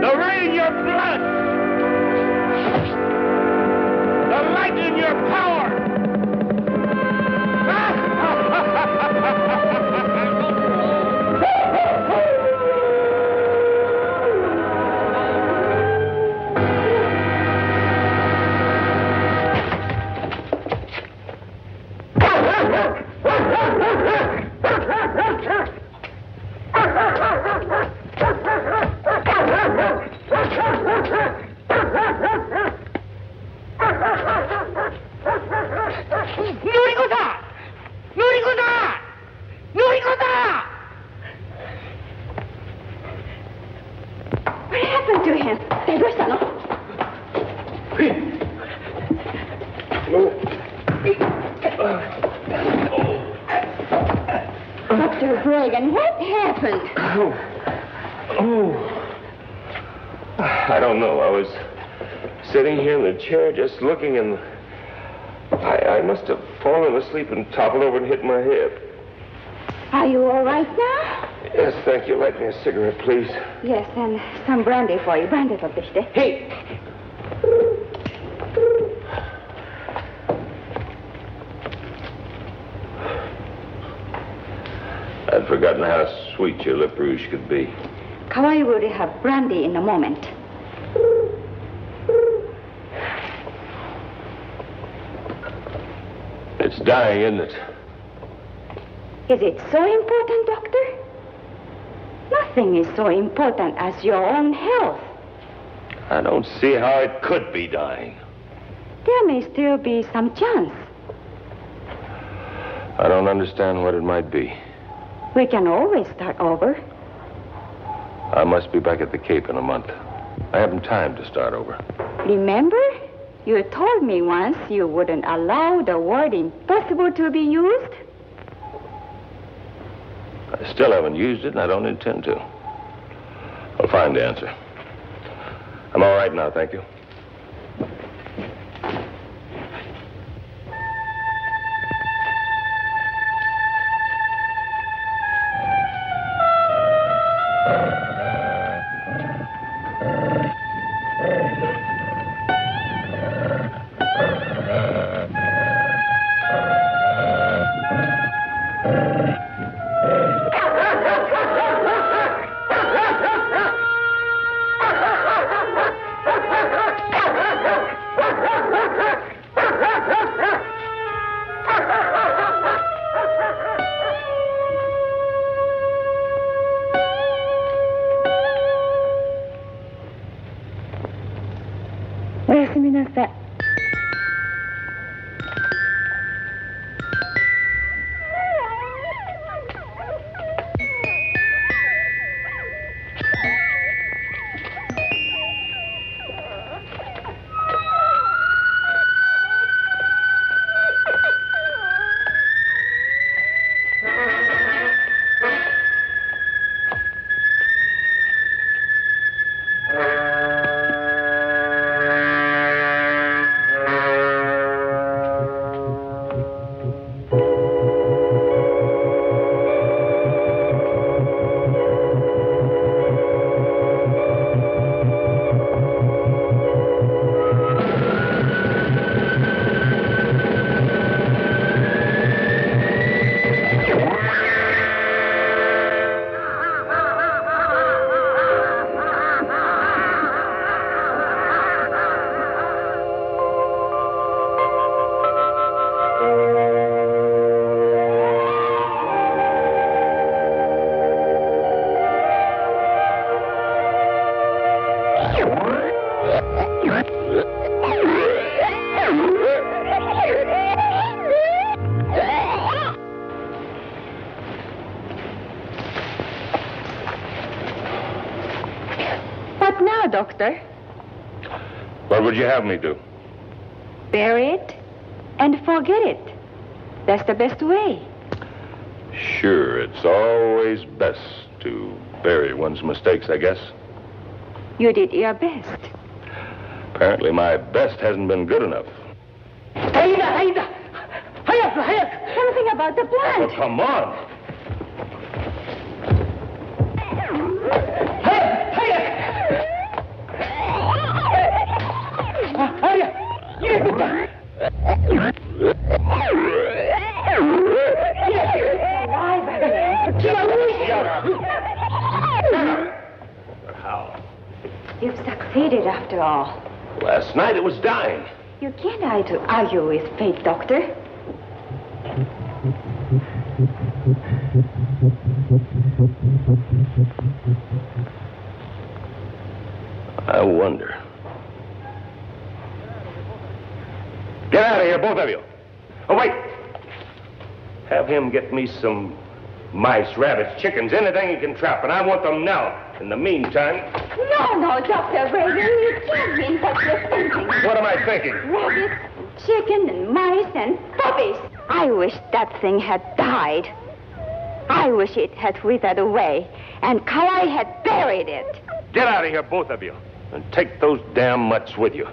The rain in your blood. The light in your power. Chair just looking and I, I must have fallen asleep and toppled over and hit my head. Are you all right now? Yes, thank you. Light me a cigarette, please. Yes, and some brandy for you. Brandy, Bishte. Hey! I'd forgotten how sweet your lip rouge could be. Kawaii will have brandy in a moment. It's dying, isn't it? Is it so important, Doctor? Nothing is so important as your own health. I don't see how it could be dying. There may still be some chance. I don't understand what it might be. We can always start over. I must be back at the Cape in a month. I haven't time to start over. Remember? You told me once you wouldn't allow the word impossible to be used. I still haven't used it, and I don't intend to. I'll find the answer. I'm all right now, thank you. What would you have me do? Bury it and forget it. That's the best way. Sure, it's always best to bury one's mistakes, I guess. You did your best. Apparently my best hasn't been good enough. Aida, Aida! Hurry up, hurry up! Something about the plant! Oh, come on! You've succeeded after all. Last night it was dying. You can't argue with fate, Doctor. I wonder. Get out of here, both of you. Oh, wait. Have him get me some mice, rabbits, chickens, anything he can trap, and I want them now. In the meantime... No, no, Doctor Bragan, you can't mean what you're thinking. What am I thinking? Rabbits, chicken, and mice, and puppies. I wish that thing had died. I wish it had withered away, and Kawai had buried it. Get out of here, both of you, and take those damn mutts with you.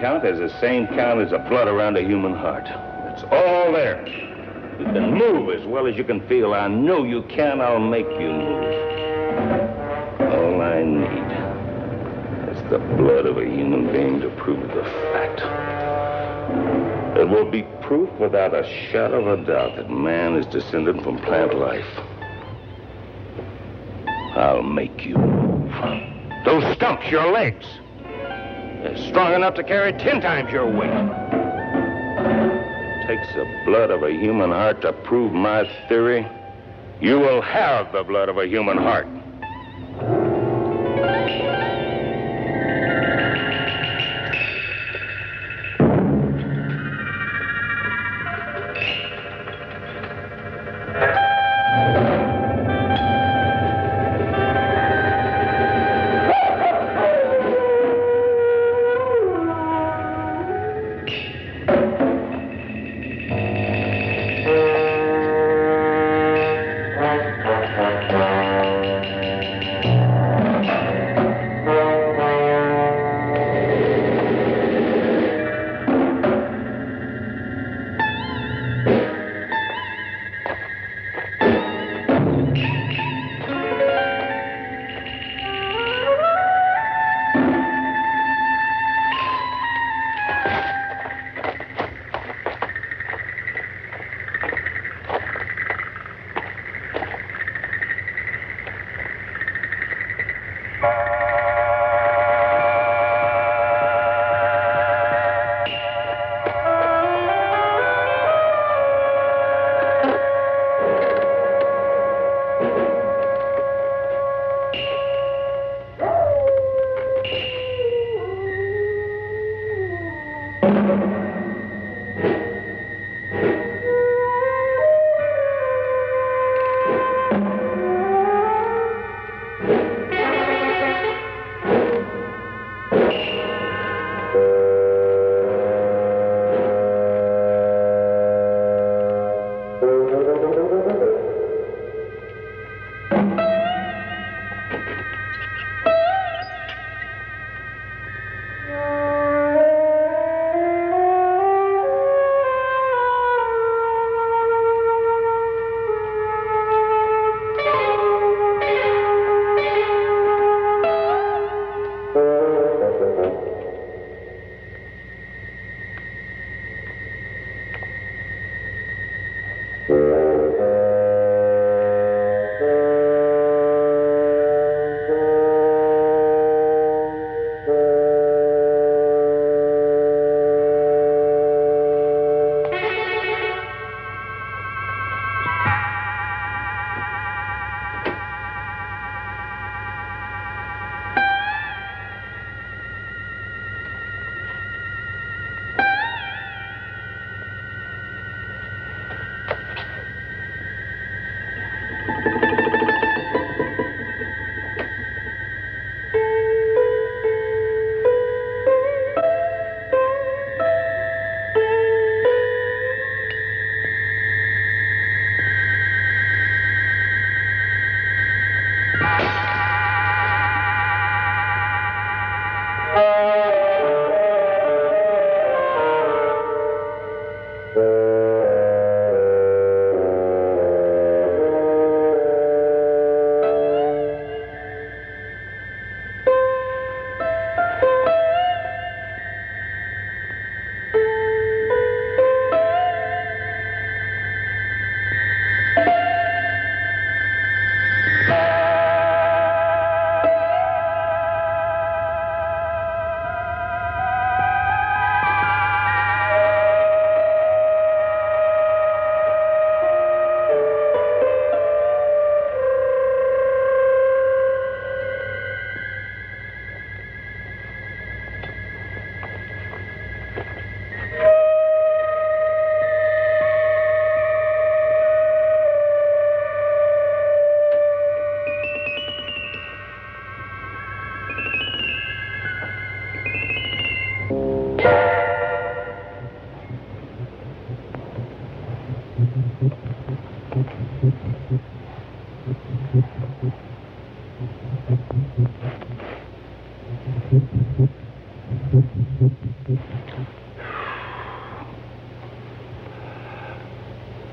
Count has the same count as the blood around a human heart. It's all there. You can move as well as you can feel. I know you can. I'll make you move. All I need is the blood of a human being to prove the fact. It will be proof without a shadow of a doubt that man is descended from plant life. I'll make you move. Those stumps, your legs. They're strong enough to carry ten times your weight. It takes the blood of a human heart to prove my theory. You will have the blood of a human heart. Thank you.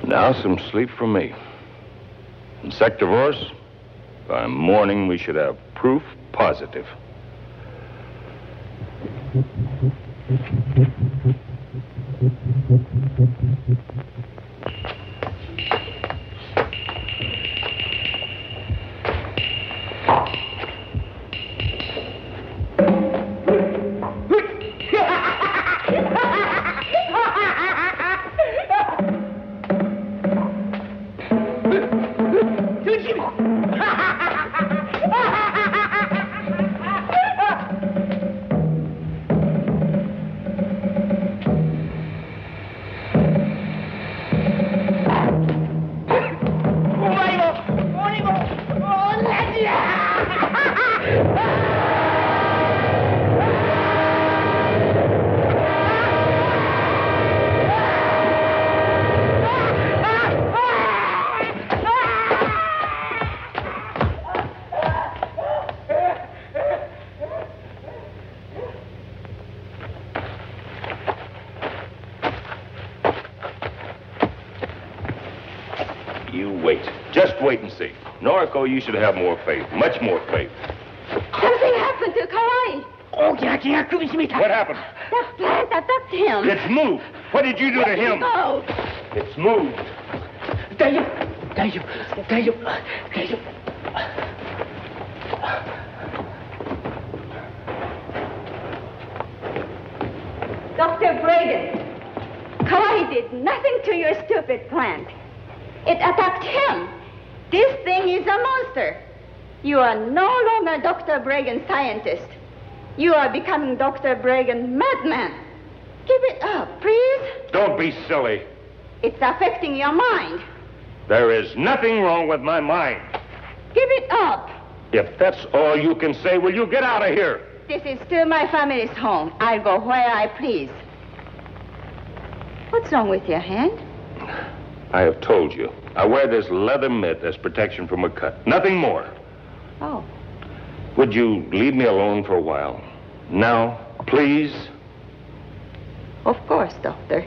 Now some sleep from me. Insectivores, by morning we should have proof positive. Noriko, you should have more faith, much more faith. Something happened to Kawaii. What happened? That plant, that, that's him. It's moved. What did you do Let to him? Go. It's moved. There you, there you, there you, there you. Doctor Bragan, Kawaii did nothing to your stupid plant. It attacked him. This thing is a monster. You are no longer Doctor Bragan scientist. You are becoming Doctor Bragan madman. Give it up, please. Don't be silly. It's affecting your mind. There is nothing wrong with my mind. Give it up. If that's all you can say, will you get out of here? This is still my family's home. I go where I please. What's wrong with your hand? I have told you. I wear this leather mitt as protection from a cut. Nothing more. Oh. Would you leave me alone for a while? Now, please? Of course, Doctor.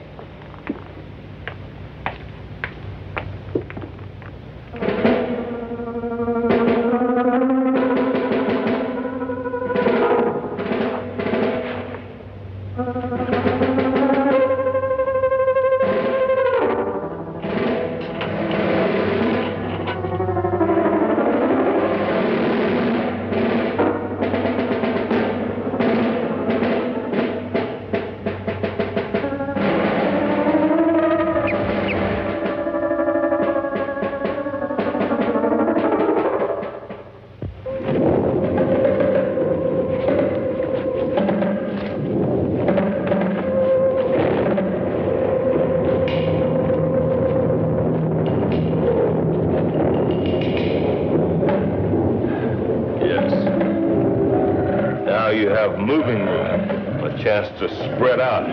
have moving room, a chance to spread out.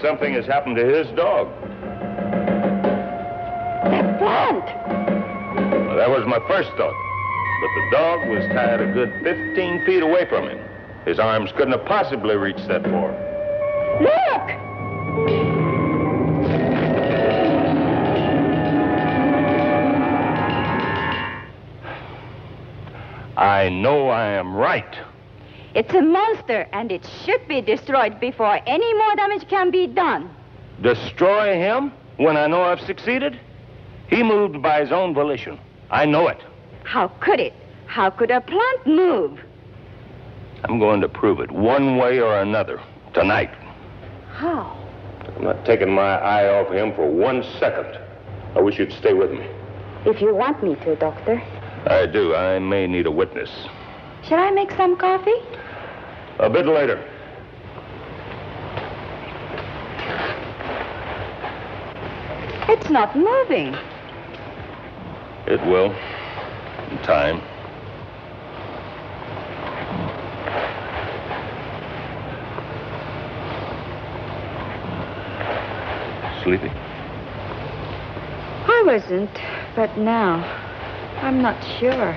Something has happened to his dog. That plant! Well, that was my first thought. But the dog was tied a good fifteen feet away from him. His arms couldn't have possibly reached that far. Look! I know I am right. It's a monster, and it should be destroyed before any more damage can be done. Destroy him when I know I've succeeded? He moved by his own volition. I know it. How could it? How could a plant move? I'm going to prove it one way or another tonight. How? I'm not taking my eye off him for one second. I wish you'd stay with me. If you want me to, Doctor. I do. I may need a witness. Should I make some coffee? A bit later. It's not moving. It will, in time. Sleepy? I wasn't, but now I'm not sure.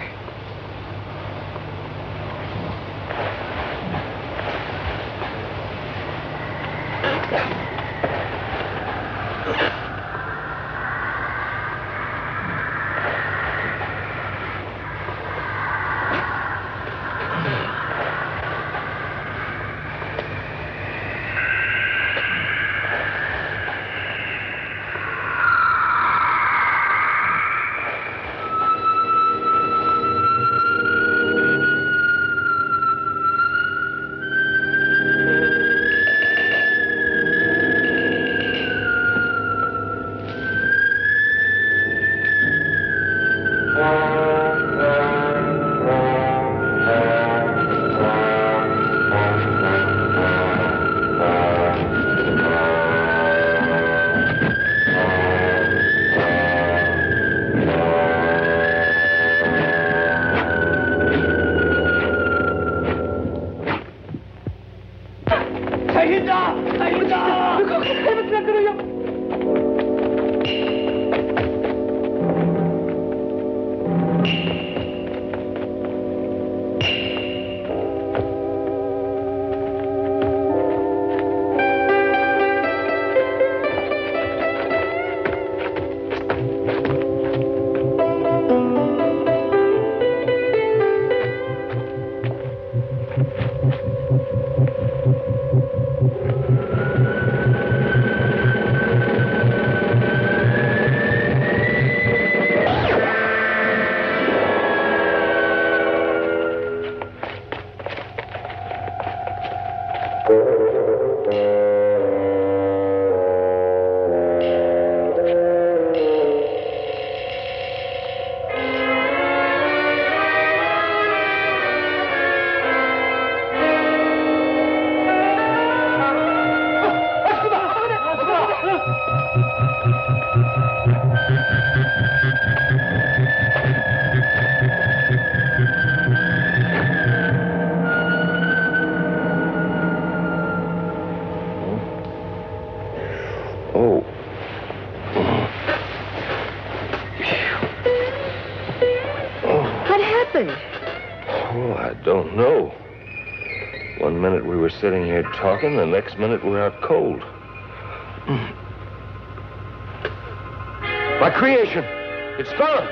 happened? Oh, I don't know. One minute we were sitting here talking, the next minute we're out cold. My creation! It's gone!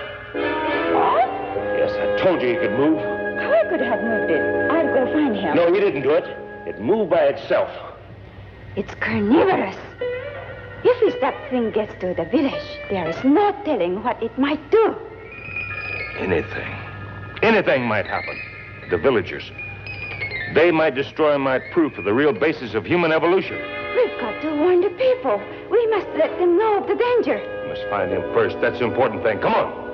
What? Yes, I told you he could move. Carl could have moved it. I had to go find him. No, he didn't do it. It moved by itself. It's carnivorous. If that thing gets to the village, there is no telling what it might do. Anything. Anything might happen. The villagers. They might destroy my proof of the real basis of human evolution. We've got to warn the people. We must let them know of the danger. We must find him first. That's the important thing. Come on.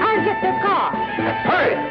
I'll get the car. Hurry!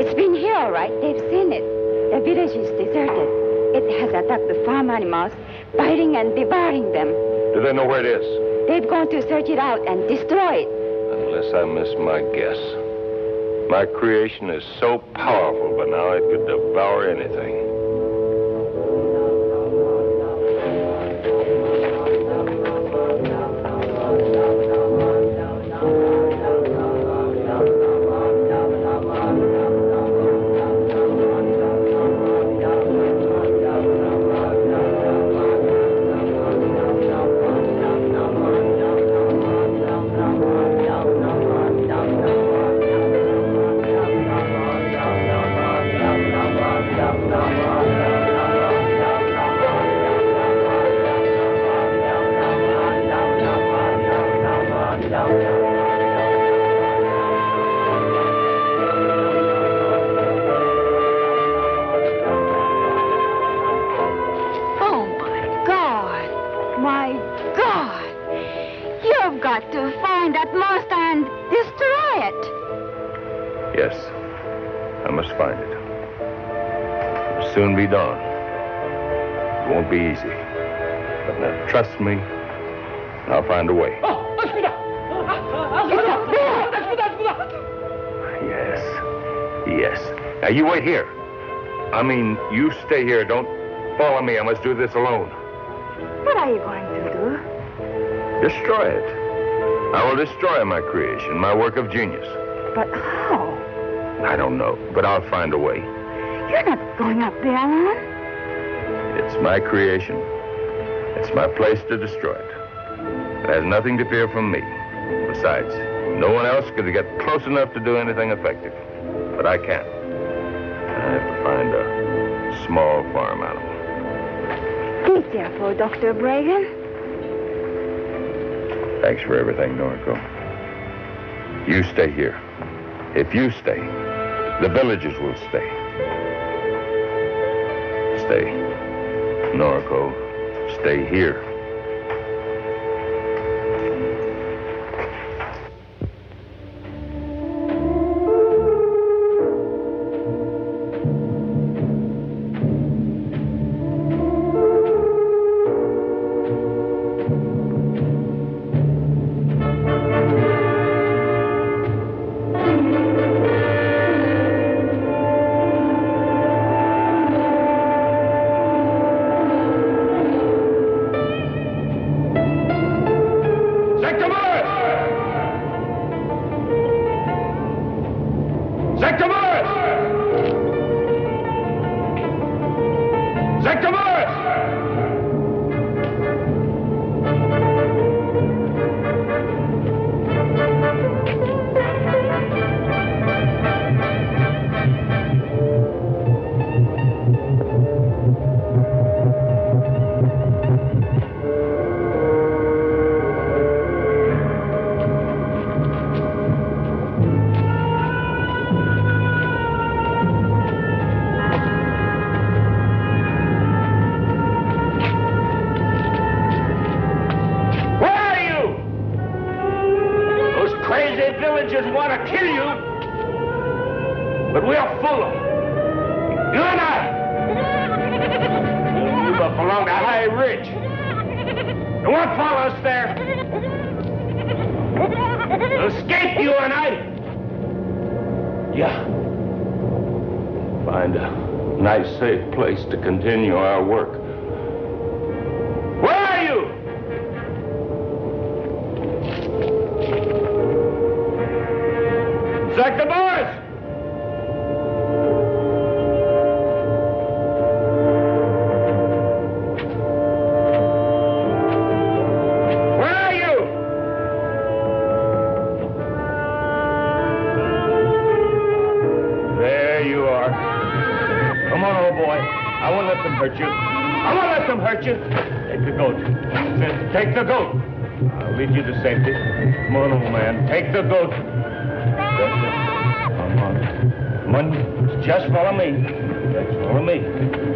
It's been here, all right. They've seen it. The village is deserted. It has attacked the farm animals, biting and devouring them. Do they know where it is? They've gone to search it out and destroy it. Unless I miss my guess. My creation is so powerful, but now it could devour anything. Trust me, and I'll find a way. Oh, it's up there. Yes, yes. Now, you wait here. I mean, you stay here. Don't follow me. I must do this alone. What are you going to do? Destroy it. I will destroy my creation, my work of genius. But how? I don't know, but I'll find a way. You're not going up there, Alan. It's my creation. It's my place to destroy it. It has nothing to fear from me. Besides, no one else could get close enough to do anything effective. But I can't. I have to find a small farm animal. Be careful, Doctor Bragan. Thanks for everything, Noriko. You stay here. If you stay, the villagers will stay. Stay, Noriko. Stay here. along the high ridge. And what follows there will escape you and I. Yeah. Find a nice, safe place to continue our work. Where are you? Check the doors! Take the goat. I'll lead you to safety. Come on, old man. Take the goat. Come on. Come on. Just follow me. Just follow me.